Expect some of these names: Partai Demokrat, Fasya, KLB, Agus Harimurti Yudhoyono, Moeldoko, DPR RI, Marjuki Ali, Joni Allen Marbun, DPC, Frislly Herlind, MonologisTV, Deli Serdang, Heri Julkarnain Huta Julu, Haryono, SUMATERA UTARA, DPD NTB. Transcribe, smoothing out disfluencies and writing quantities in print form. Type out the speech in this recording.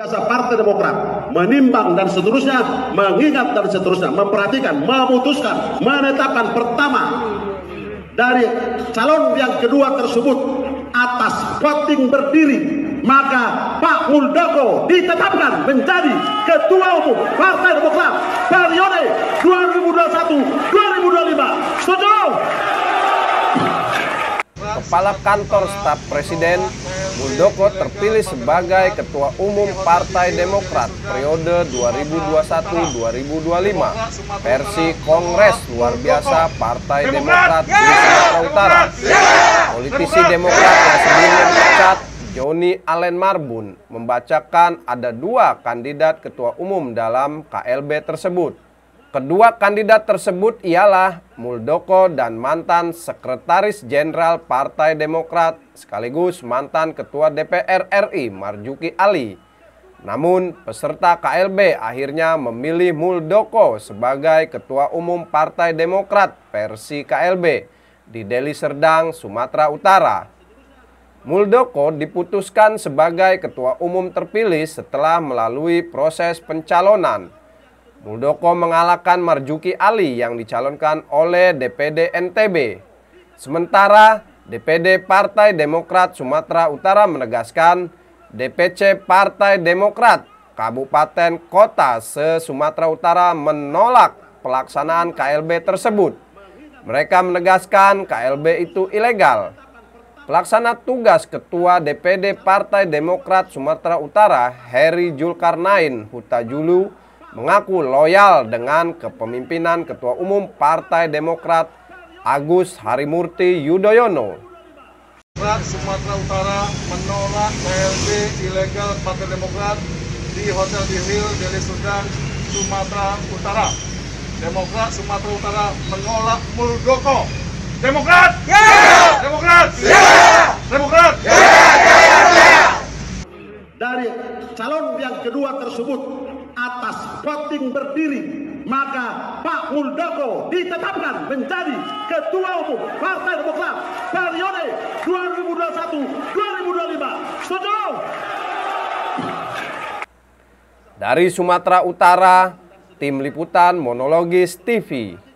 Jasa Partai Demokrat menimbang dan seterusnya, mengingat dan seterusnya, memperhatikan, memutuskan, menetapkan pertama dari calon yang kedua tersebut atas voting berdiri, maka Pak Moeldoko ditetapkan menjadi Ketua Umum Partai Demokrat periode 2021-2025. Setuju? Kepala Kantor Staf Presiden Moeldoko terpilih sebagai Ketua Umum Partai Demokrat periode 2021-2025 versi Kongres Luar Biasa Partai Demokrat di Sumatera Utara. Politisi Demokrat yang sebelumnya dipecat, Joni Allen Marbun, membacakan ada dua kandidat Ketua Umum dalam KLB tersebut. Kedua kandidat tersebut ialah Moeldoko dan mantan Sekretaris Jenderal Partai Demokrat sekaligus mantan Ketua DPR RI Marjuki Ali. Namun, peserta KLB akhirnya memilih Moeldoko sebagai Ketua Umum Partai Demokrat versi KLB di Deli Serdang, Sumatera Utara. Moeldoko diputuskan sebagai Ketua Umum terpilih setelah melalui proses pencalonan. Moeldoko mengalahkan Marjuki Ali yang dicalonkan oleh DPD NTB. Sementara DPD Partai Demokrat Sumatera Utara menegaskan DPC Partai Demokrat Kabupaten Kota se-Sumatera Utara menolak pelaksanaan KLB tersebut. Mereka menegaskan KLB itu ilegal. Pelaksana tugas Ketua DPD Partai Demokrat Sumatera Utara Heri Julkarnain Huta Julu mengaku loyal dengan kepemimpinan Ketua Umum Partai Demokrat Agus Harimurti Yudhoyono. Sumatera Utara menolak KLB ilegal Partai Demokrat di Hotel Dihil, Deli Serdang, Sumatera Utara. Demokrat Sumatera Utara menolak Moeldoko. Demokrat! Yeah! Demokrat! Yeah! Demokrat! Yeah! Dari calon yang kedua tersebut atas voting berdiri, maka Pak Moeldoko ditetapkan menjadi Ketua Umum Partai Demokrat periode 2021-2025. Setuju? Dari Sumatera Utara, Tim Liputan Monologis TV.